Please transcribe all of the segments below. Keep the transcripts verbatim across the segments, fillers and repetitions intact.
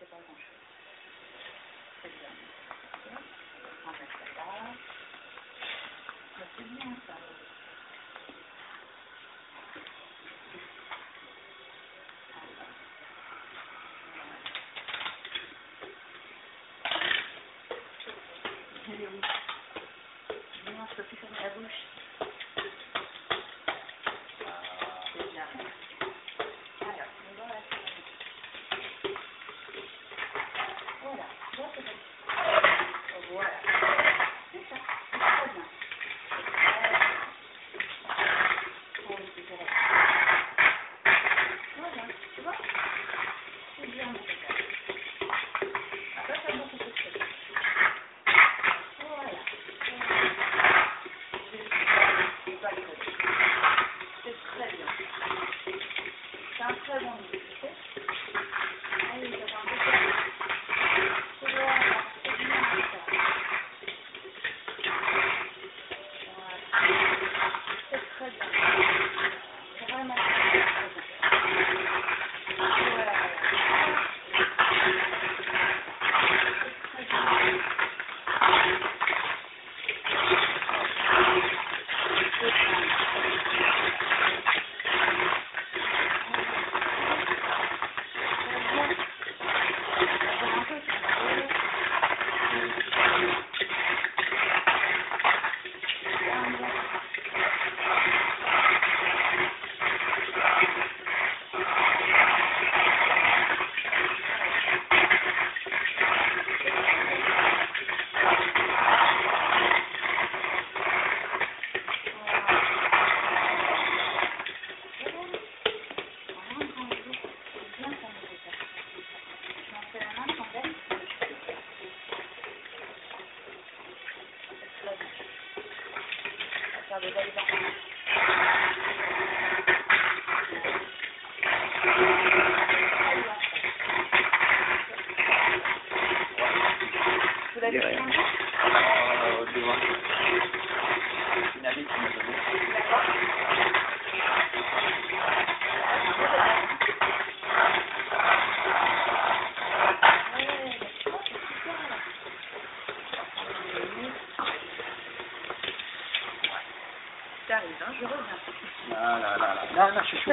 Tu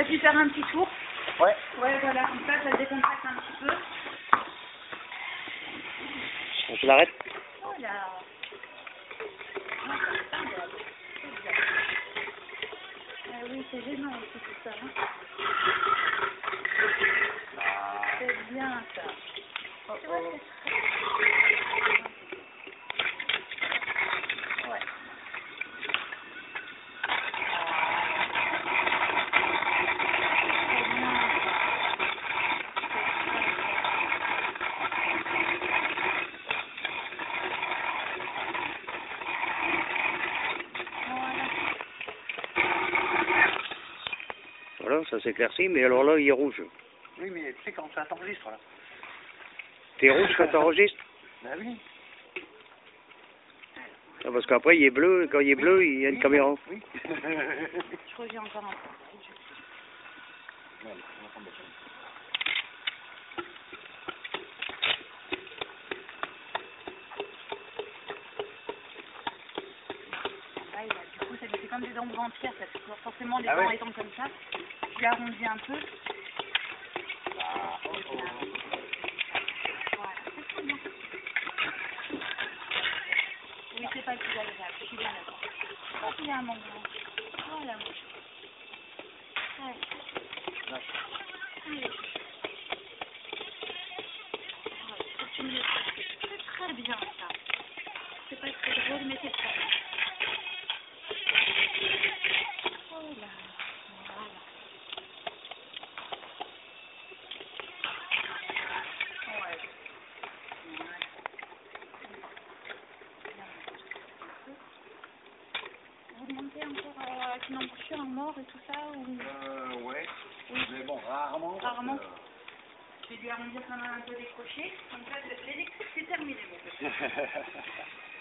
vas-tu faire un petit tour? Ouais. Ouais, voilà, comme ça, ça décontracte un petit peu. Je l'arrête. Voilà. Ah oui, c'est gênant aussi tout ça. Hein. C'est bien ça. Oh, oh. Ça s'éclaircit, mais alors là, il est rouge. Oui, mais tu sais, quand ça t'enregistre, là. T'es rouge quand t'enregistres? Ben oui. Ah, parce qu'après, il est bleu, et quand il est oui. bleu, il y a une oui. caméra. Oui. Je reviens encore un peu. Ah, il a, du coup, ça lui fait comme des dents entières, ça fait forcément des ah, dents ouais. étant comme ça. Je l'arrondis un peu. Ah, oh, oh. Voilà, c'est bon. Oui, c'est pas le plus agréable, je suis bien d'accord. Oh, il y a un manque. Voilà. Allez. Allez. C'est très bien ça. C'est pas très drôle, mais c'est très bien. Une embouchure, un mort et tout ça ou... Euh, ouais, oui. mais bon, rarement. Rarement. Euh... Je vais lui arrondir quand même un peu des crochets, comme ça, l'électrique, c'est terminé. Bon.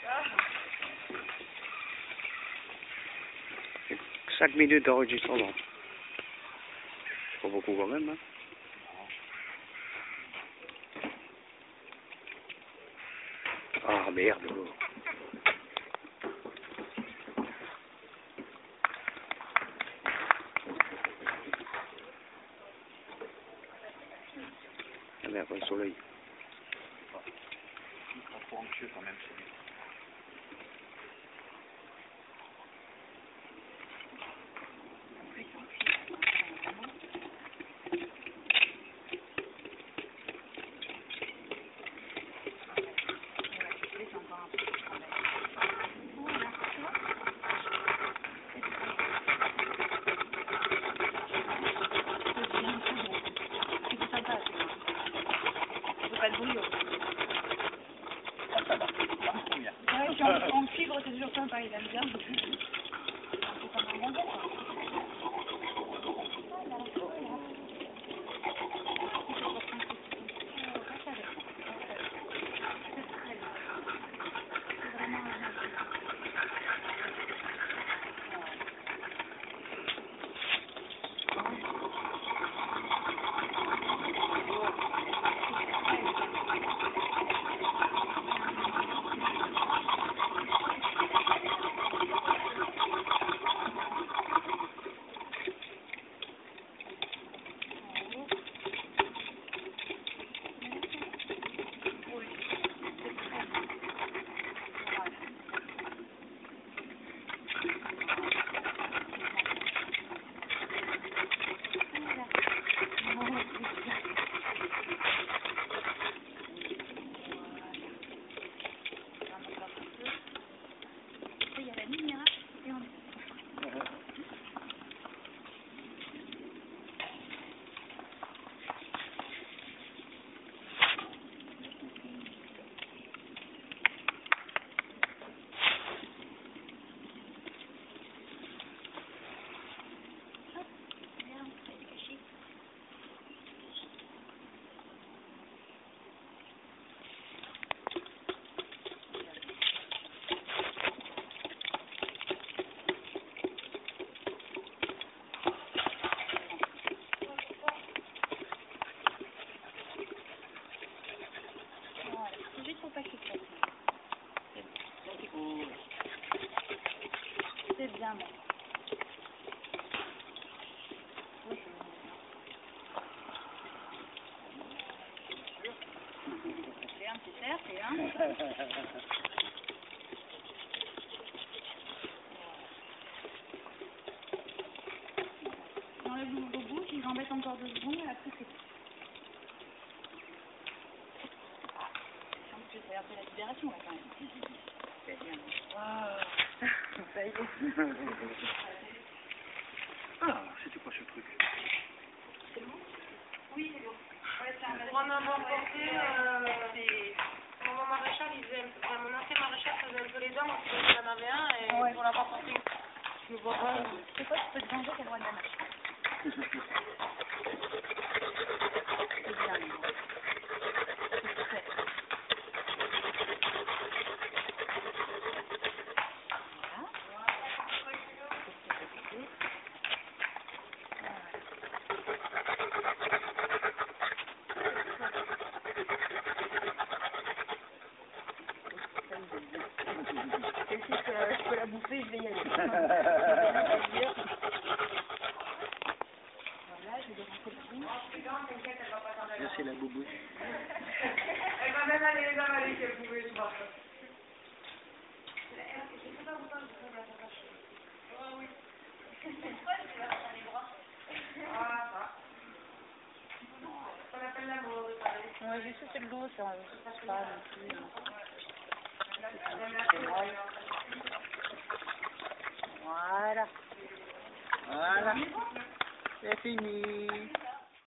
ah. cinq minutes d'enregistrement. Pas beaucoup quand même, hein. Ah merde. Ah merde, pas le soleil. Trop anxieux quand même. En fibre, c'est toujours sympa, il aime bien. C'est bien bon. C'est un petit cerf, c'est un. On enlève le bout, ils en mettent encore deux secondes et après c'est tout. C'est un peu la libération là quand même. C'est bien bon. Wow. Ça y est. Ah, c'était quoi ce truc? C'est bon? Oui, c'est bon. Ouais, c'est un grand maman porté. Mon maman maréchal, il faisait... Enfin, mon ancien maréchal faisait un peu les dents, parce que j'en avais un, et ouais. Pour l'avoir porté. Je vois pas. Ouais. C'est quoi, tu peux te venger pour moi de la marche? Je vais y aller. Voilà, je vais déranger le là, c'est la boubouille. Elle va même aller les avaler si elle pouvait, je pense. Je ne sais pas pourquoi je ne peux pas la faire. Oh oui. Pourquoi je vais la faire dans les bras? Ah, ça. On appelle la bourre de Paris. Oui, j'ai su, c'est le dos, c'est un... C'est pas non plus. C'est vrai. Voilà, voilà, c'est fini.